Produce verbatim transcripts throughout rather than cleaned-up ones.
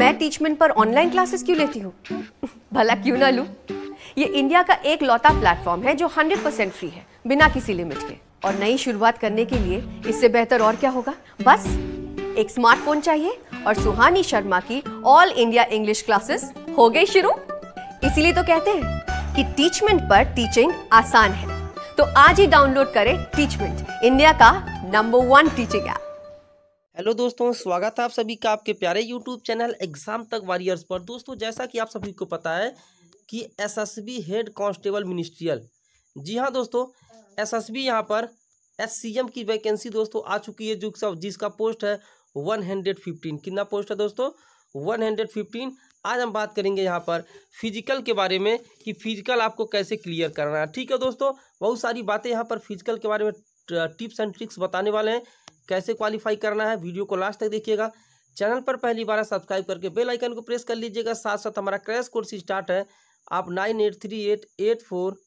मैं टीचमेंट पर online classes क्यों लेती हूँ? भला क्यों ना लूँ? ये इंडिया का एक लौता प्लेटफॉर्म है जो हंड्रेड परसेंट फ्री है, बिना किसी लिमिट के। और नई शुरुआत करने के लिए इससे बेहतर और क्या होगा? बस एक स्मार्टफोन चाहिए और सुहानी शर्मा की ऑल इंडिया इंग्लिश क्लासेस हो गई शुरू। इसीलिए तो कहते हैं कि टीचमेंट पर टीचिंग आसान है। तो आज ही डाउनलोड करें टीचमेंट, इंडिया का number one teaching app. Hello दोस्तों, स्वागत है आप सभी का आपके प्यारे YouTube चैनल एग्जाम तक वॉरियर्स पर। दोस्तों, जैसा कि आप सभी को पता है कि एसएसबी हेड कांस्टेबल मिनिस्ट्रियल, जी हां दोस्तों, एसएसबी यहां पर एससीएम की वैकेंसी दोस्तों आ चुकी है, जो जिसका पोस्ट है वन हंड्रेड फिफ्टीन। कितना पोस्ट है दोस्तों? One hundred fifteen. आज हम बात करेंगे यहाँ पर फिजिकल के बारे में कि फिजिकल आपको कैसे क्लियर करना है। ठीक है दोस्तों, बहुत सारी बातें यहाँ पर फिजिकल के बारे में टिप्स एंड ट्रिक्स बताने वाले हैं, कैसे क्वालिफाई करना है। वीडियो को लास्ट तक देखिएगा। चैनल पर पहली बार सब्सक्राइब करके बेल आइकन को प्रेस कर लीजिएगा। साथ साथ हमारा क्रैश कोर्स स्टार्ट है, आप nine eight three eight eight four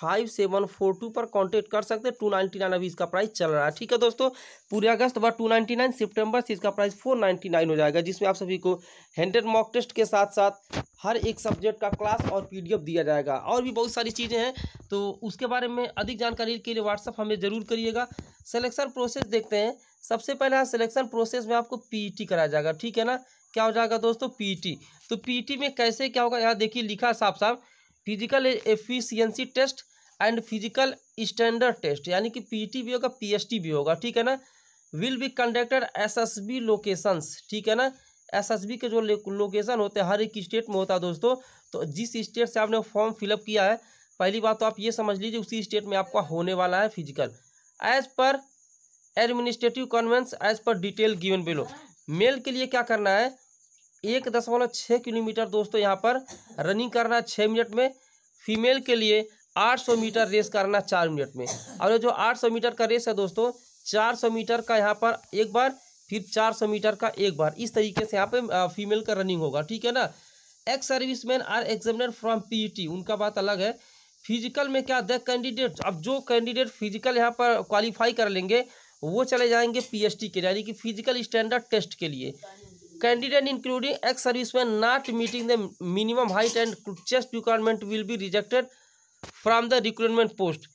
five seven four two पर कांटेक्ट कर सकते हैं। टू नाइन्टी नाइन अभी इसका प्राइस चल रहा है। ठीक है दोस्तों, पूरे अगस्त बाद टू नाइन्टी नाइन सितंबर से इसका प्राइस फोर नाइन्टी नाइन हो जाएगा, जिसमें आप सभी को हंड्रेड मॉक टेस्ट के साथ साथ हर एक सब्जेक्ट का क्लास और पी डी एफ दिया जाएगा। और भी बहुत सारी चीज़ें हैं, तो उसके बारे में अधिक जानकारी के लिए व्हाट्सअप हमें ज़रूर करिएगा। सिलेक्शन प्रोसेस देखते हैं। सबसे पहले सिलेक्शन प्रोसेस में आपको पी ई टी कराया जाएगा। ठीक है ना, क्या हो जाएगा दोस्तों? P E T. तो पी ई टी में कैसे क्या होगा, यहाँ देखिए लिखा साफ साफ, physical efficiency test and physical standard test, यानी कि पीटी भी होगा, पीएसटी भी होगा। ठीक है ना, will be conducted SSB locations. ठीक है ना, एसएसबी के जो लोकेशन होते हैं हर एक स्टेट में होता है दोस्तों। तो जिस स्टेट से आपने फॉर्म फिलअप किया है, पहली बात तो आप ये समझ लीजिए उसी स्टेट में आपका होने वाला है physical, as per administrative convenience, as per detail given below. Male के लिए क्या करना है, एक दशमलव छः किलोमीटर दोस्तों यहाँ पर रनिंग करना छः मिनट में। फीमेल के लिए आठ सौ मीटर रेस करना चार मिनट में। और जो आठ सौ मीटर का रेस है दोस्तों, चार सौ मीटर का यहाँ पर एक बार, फिर चार सौ मीटर का एक बार, इस तरीके से यहाँ पे फीमेल का रनिंग होगा। ठीक है ना। Ex serviceman are examined from PET, उनका बात अलग है। फिजिकल में क्या, द कैंडिडेट, अब जो कैंडिडेट फिजिकल यहाँ पर क्वालिफाई कर लेंगे वो चले जाएंगे पीएसटी के, यानी कि फिजिकल स्टैंडर्ड टेस्ट के लिए। Candidate including ex serviceman not meeting the minimum height and chest requirement will be rejected from the recruitment post.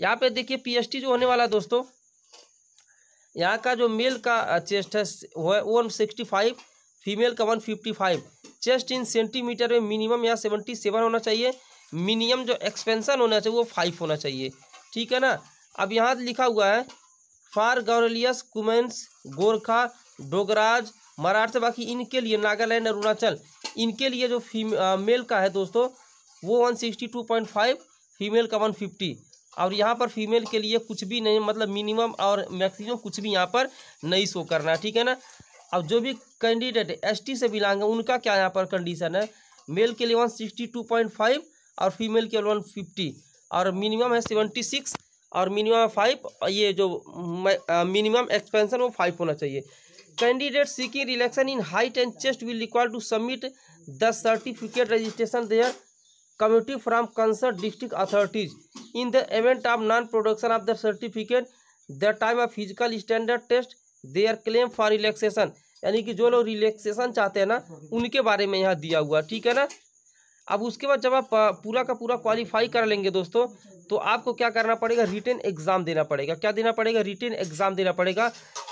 यहाँ पे देखिए पीएसटी जो होने वाला है दोस्तों, यहाँ का जो मेल का चेस्ट है वन सिक्सटी फाइव, फीमेल का one fifty five. Chest in centimetre में मिनिमम यहाँ सेवेंटी सेवन होना चाहिए। मिनिमम जो एक्सपेंशन होना चाहिए वो फाइव होना चाहिए। ठीक है ना। अब यहाँ लिखा हुआ है फार गौरलियस कुमेंस, गोरखा, डोगराज, मराठा, बाकी इनके लिए नागालैंड, अरुणाचल, इनके लिए जो फीमेल का है दोस्तों वो one sixty two point five, female का वन फिफ्टी। और यहाँ पर फीमेल के लिए कुछ भी नहीं, मतलब मिनिमम और मैक्सिमम कुछ भी यहाँ पर नहीं शो करना है। ठीक है ना। अब जो भी कैंडिडेट एसटी से बिलोंग है उनका क्या यहाँ पर कंडीशन है, मेल के लिए one sixty two point five और फीमेल के लिए वन फिफ्टी, और मिनिमम है सेवेंटी सिक्स और मिनिमम फाइव, ये जो मिनिमम एक्सपेंशन वो फाइव होना चाहिए। Candidate seeking relaxation in height and chest will require to submit the certificate registration their community from concern district authorities in the event of non production of the certificate the time of physical standard test their claim for relaxation, यानी कि जो लोग relaxation चाहते हैं ना उनके बारे में यहाँ दिया हुआ। ठीक है ना। अब उसके बाद जब आप पूरा का पूरा क्वालिफाई कर लेंगे दोस्तों, तो आपको क्या करना पड़ेगा, रिटेन एग्जाम देना पड़ेगा। क्या देना पड़ेगा? रिटेन एग्जाम देना पड़ेगा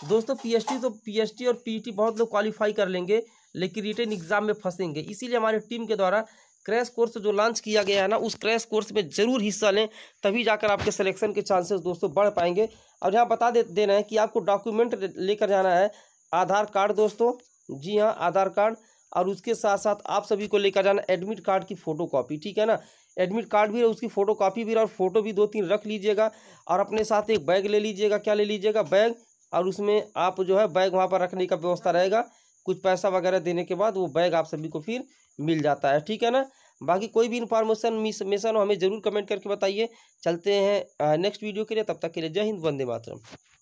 दोस्तों। पीएसटी तो पीएसटी और पीईटी बहुत लोग क्वालिफाई कर लेंगे, लेकिन रिटेन एग्जाम में फंसेंगे। इसीलिए हमारी टीम के द्वारा क्रैश कोर्स जो लॉन्च किया गया है ना, उस क्रैश कोर्स में ज़रूर हिस्सा लें, तभी जाकर आपके सिलेक्शन के चांसेस दोस्तों बढ़ पाएंगे। और यहाँ बता दे देना है कि आपको डॉक्यूमेंट लेकर जाना है, आधार कार्ड दोस्तों, जी हाँ आधार कार्ड, और उसके साथ साथ आप सभी को लेकर जाना एडमिट कार्ड की फोटोकॉपी। ठीक है ना, एडमिट कार्ड भी है, उसकी फोटोकॉपी भी, और फोटो भी दो तीन रख लीजिएगा। और अपने साथ एक बैग ले लीजिएगा। क्या ले लीजिएगा? बैग। और उसमें आप जो है बैग वहाँ पर रखने का व्यवस्था रहेगा। कुछ पैसा वगैरह देने के बाद वो बैग आप सभी को फिर मिल जाता है। ठीक है ना। बाकी कोई भी इन्फॉर्मेशन मिसमेशन हो हमें ज़रूर कमेंट करके बताइए। चलते हैं नेक्स्ट वीडियो के लिए, तब तक के लिए जय हिंद, वंदे मातरम।